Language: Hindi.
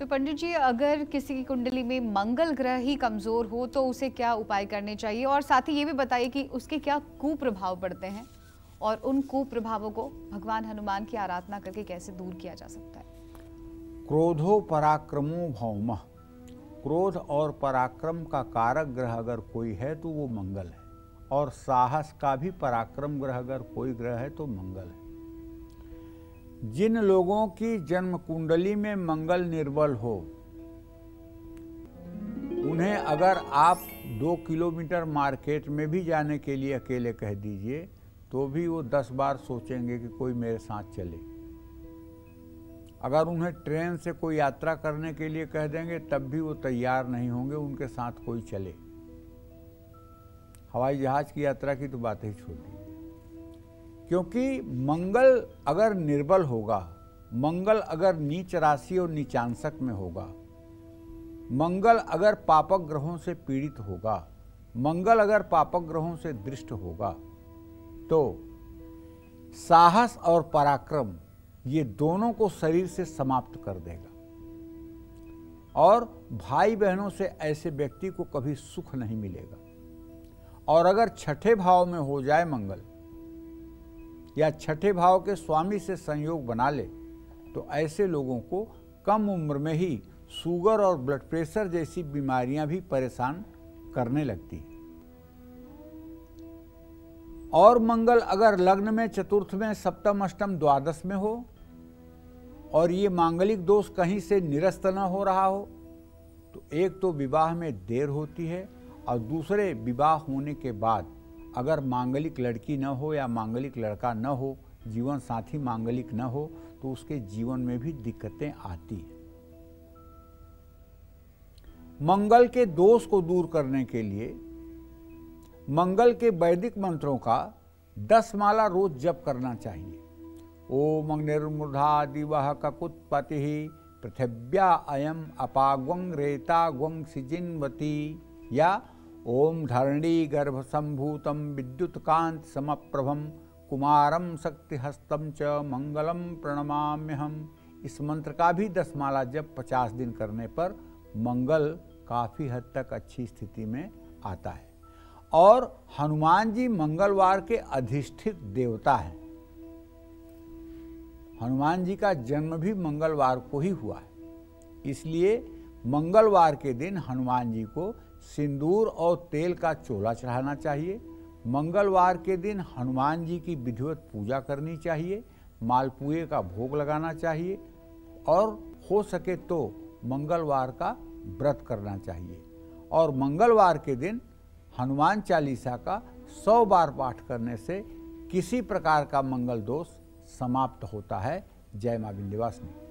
तो पंडित जी, अगर किसी की कुंडली में मंगल ग्रह ही कमजोर हो तो उसे क्या उपाय करने चाहिए, और साथ ही ये भी बताइए कि उसके क्या कुप्रभाव पड़ते हैं और उन कुप्रभावों को भगवान हनुमान की आराधना करके कैसे दूर किया जा सकता है। क्रोधो पराक्रमो भौम, क्रोध और पराक्रम का कारक ग्रह अगर कोई है तो वो मंगल है, और साहस का भी पराक्रम ग्रह अगर कोई ग्रह है तो मंगल है। जिन लोगों की जन्म कुंडली में मंगल निर्बल हो, उन्हें अगर आप 2 किलोमीटर मार्केट में भी जाने के लिए अकेले कह दीजिए तो भी वो 10 बार सोचेंगे कि कोई मेरे साथ चले। अगर उन्हें ट्रेन से कोई यात्रा करने के लिए कह देंगे तब भी वो तैयार नहीं होंगे उनके साथ कोई चले। हवाई जहाज की यात्रा की तो बात ही छोड़ दी, क्योंकि मंगल अगर निर्बल होगा, मंगल अगर नीच राशि और नीचांशक में होगा, मंगल अगर पापक ग्रहों से पीड़ित होगा, मंगल अगर पापक ग्रहों से दृष्ट होगा, तो साहस और पराक्रम ये दोनों को शरीर से समाप्त कर देगा, और भाई बहनों से ऐसे व्यक्ति को कभी सुख नहीं मिलेगा। और अगर छठे भाव में हो जाए मंगल, या छठे भाव के स्वामी से संयोग बना ले, तो ऐसे लोगों को कम उम्र में ही शुगर और ब्लड प्रेशर जैसी बीमारियां भी परेशान करने लगती हैं। और मंगल अगर लग्न में, चतुर्थ में, सप्तम, अष्टम, द्वादश में हो, और ये मांगलिक दोष कहीं से निरस्त न हो रहा हो, तो एक तो विवाह में देर होती है, और दूसरे विवाह होने के बाद अगर मांगलिक लड़की न हो या मांगलिक लड़का न हो, जीवन साथी मांगलिक न हो, तो उसके जीवन में भी दिक्कतें आती हैं। मंगल के दोष को दूर करने के लिए मंगल के वैदिक मंत्रों का 10 माला रोज जप करना चाहिए। ओम अग्निर्मूर्धा दिवः ककुत्पतिः पृथिव्या अयम अपाग्वं रेता ग्वं सिजिन्वती, या ओम धरणी गर्भ संभूतम विद्युतकांत समप्रभम कुमारम शक्तिहस्तम च मंगलम प्रणमाम्यहम, इस मंत्र का भी 10 माला जप 50 दिन करने पर मंगल काफ़ी हद तक अच्छी स्थिति में आता है। और हनुमान जी मंगलवार के अधिष्ठित देवता हैं। हनुमान जी का जन्म भी मंगलवार को ही हुआ है, इसलिए मंगलवार के दिन हनुमान जी को सिंदूर और तेल का चोला चढ़ाना चाहिए। मंगलवार के दिन हनुमान जी की विधिवत पूजा करनी चाहिए, मालपुए का भोग लगाना चाहिए, और हो सके तो मंगलवार का व्रत करना चाहिए। और मंगलवार के दिन हनुमान चालीसा का 100 बार पाठ करने से किसी प्रकार का मंगल दोष समाप्त होता है। जय मां विंध्यवासिनी।